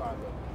5 minutes.